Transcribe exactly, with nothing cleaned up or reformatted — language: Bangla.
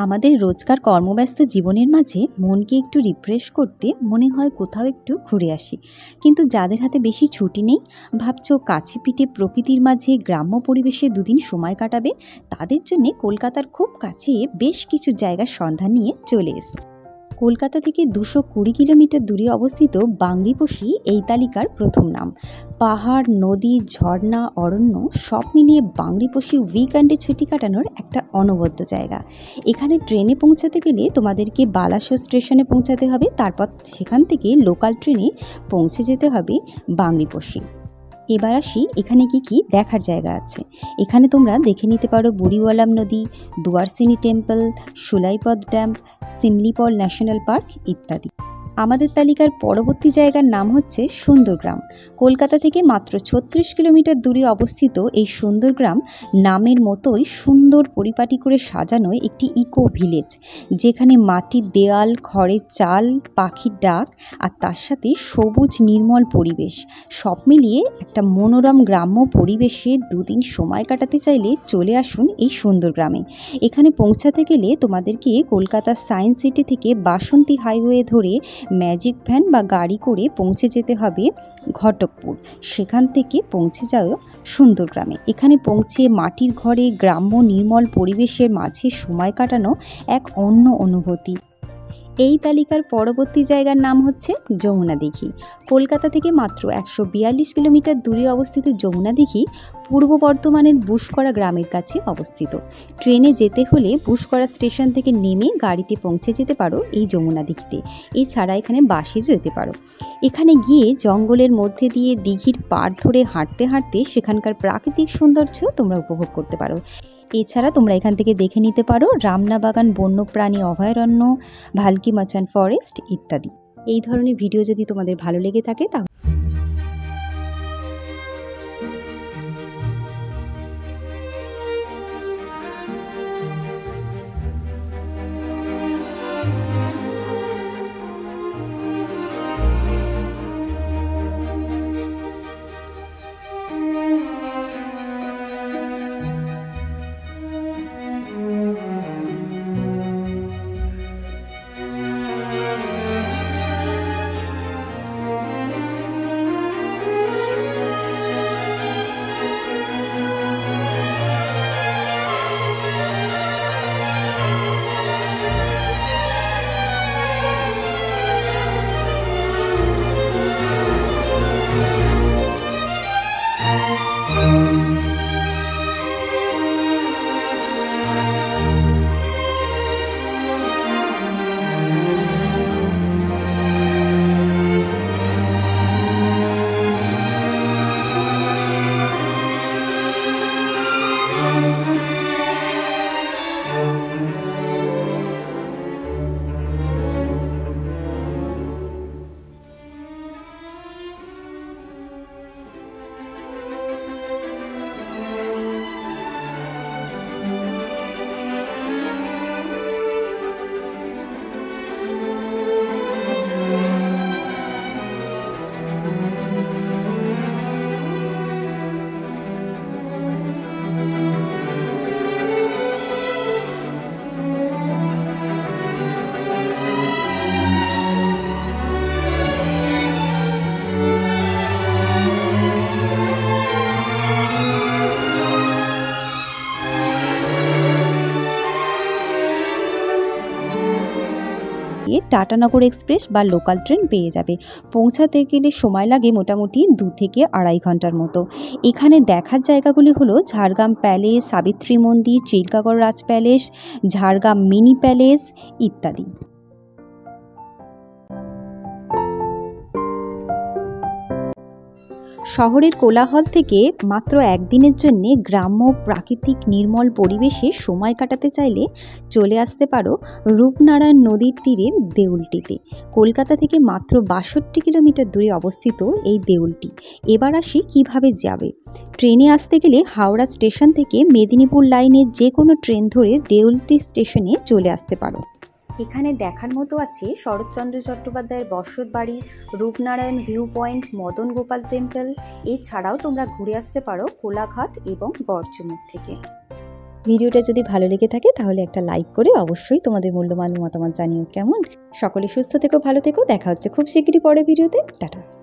आमादेर रोजकार कर्मव्यस्त जीवनेर माझे मन के एकटू रिफ्रेश करते मने हय कोथाओ एकटू घुरे आसि, किन्तु जादेर हाते बेशी छुटी नेई भाबछो काछे पिठे प्रकृतिर माझे ग्राम्य परिवेशे दुदिन समय काटाबे, तादेर जन्य कलकातार खूब काछे बेश किछु जायगार सन्धान निये चले एसेछि। कलकाता थेके दुशो कुड़ी किलोमीटर दूरे अवस्थित बांग्रीपोशी एई तालिकार प्रथम नाम। पहाड़ नदी झर्ना अरण्य सब मिलिए बांग्रीपोशी वीकेंडे छुट्टी काटानोर एकटा अनबद्ध जायगा। एखाने ट्रेने पौंछाते गेले तोमादेरके बालासोर स्टेशने पौंछाते हबे, तारपर सेखान थेके लोकल ट्रेने पौंछे जेते हबे बांग्रीपोशी। एबार आसि एखाने कि कि देखार जायगा आछे। एखाने तोमरा देखे निते पारो बुड़ीवालाम नदी, Duarsini temple, Sulaipat dam, Similipal national park इत्यादि। आमादेर तालिकार परवर्ती जायगार नाम हच्छे सुंदरग्राम। कलकाता थेके मात्र छत्रिश किलोमीटर दूरे अवस्थित एई सुंदरग्राम नामेर मतोई सुंदर परिपाटी करे साजानो एकटी इको भिलेज, जेखाने माटिर देयाल, खड़ेर चाल, पाखिर डाक आर तार साथे सबुज निर्मल परिबेश सब मिलिए एकटा मनोरम ग्राम्य परिवेशे दुदिन समय काटाते चाइले चले आसुन एई सुंदरग्रामे। एखाने पौंछाते गेले तोमादेरके कलकाता साइंस सिटी थेके बासंती हाईवे धरे मैजिक भैन बा गाड़ी करे पहुँचे जेते हबे घटकपुर, सेखान थेके पहुँचे जाओ सुंदरग्रामे। एखाने पहुँचे माटिर घरे ग्राम्य निर्मल परिवेशेर माझे समय काटानो एक अन्य अनुभूति। এই তালিকার পরবর্তী জায়গার নাম হচ্ছে যমুনা দিঘি। কলকাতা থেকে মাত্র একশো বিয়াল্লিশ কিলোমিটার দূরে অবস্থিত যমুনা দিঘি পূর্ব বর্ধমানের বুশকরা গ্রামের কাছে অবস্থিত। ট্রেনে যেতে হলে বুশকরা স্টেশন থেকে নেমে গাড়িতে পৌঁছে যেতে পারো এই যমুনা দিঘিতে। এছাড়া এখানে বাসে যেতে পারো। এখানে গিয়ে জঙ্গলের মধ্যে দিয়ে দিঘির পাড় ধরে হাঁটতে হাঁটতে সেখানকার প্রাকৃতিক সৌন্দর্য তোমরা উপভোগ করতে পারো। এছাড়া তোমরা এখান থেকে দেখে নিতে পারো রামনাবাগান বন্যপ্রাণী অভয়ারণ্য, ভালকি মাচান ফরেস্ট ইত্যাদি। এই ধরনের ভিডিও যদি তোমাদের ভালো লেগে থাকে তাহলে টাটানগর এক্সপ্রেস বা লোকাল ট্রেন পেয়ে যাবে। পৌঁছাতে গেলে সময় লাগে মোটামুটি দু থেকে আড়াই ঘন্টার মতো। এখানে দেখার জায়গাগুলি হলো ঝাড়গ্রাম প্যালেস, সাবিত্রী মন্দির, Chilkigarh Raj palace, Jhargram mini palace ইত্যাদি। শহরের কোলাহল থেকে মাত্র একদিনের জন্য গ্রাম্য প্রাকৃতিক নির্মল পরিবেশে সময় কাটাতে চাইলে চলে আসতে পারো রূপনারায়ণ নদীর তীরের দেউলটিতে। কলকাতা থেকে মাত্র বাষট্টি কিলোমিটার দূরে অবস্থিত এই দেউলটি। এবার আসি কীভাবে যাবে। ট্রেনে আসতে গেলে হাওড়া স্টেশন থেকে মেদিনীপুর লাইনের যে কোনো ট্রেন ধরে দেউলটি স্টেশনে চলে আসতে পারো। এখানে দেখার মতো আছে শরৎচন্দ্র চট্টোপাধ্যায়ের বসত বাড়ি, Rupnarayan view point, Madan Gopal temple. এছাড়াও তোমরা ঘুরে আসতে পারো কোলাঘাট এবং গড়চুমুক থেকে। ভিডিওটা যদি ভালো লেগে থাকে তাহলে একটা লাইক করে অবশ্যই তোমাদের মূল্যবান মতামত জানিও। কেমন সকলে সুস্থ থেকো, ভালো থেকো, দেখা হচ্ছে খুব শিগগিরই পরের ভিডিওতে। টাটা।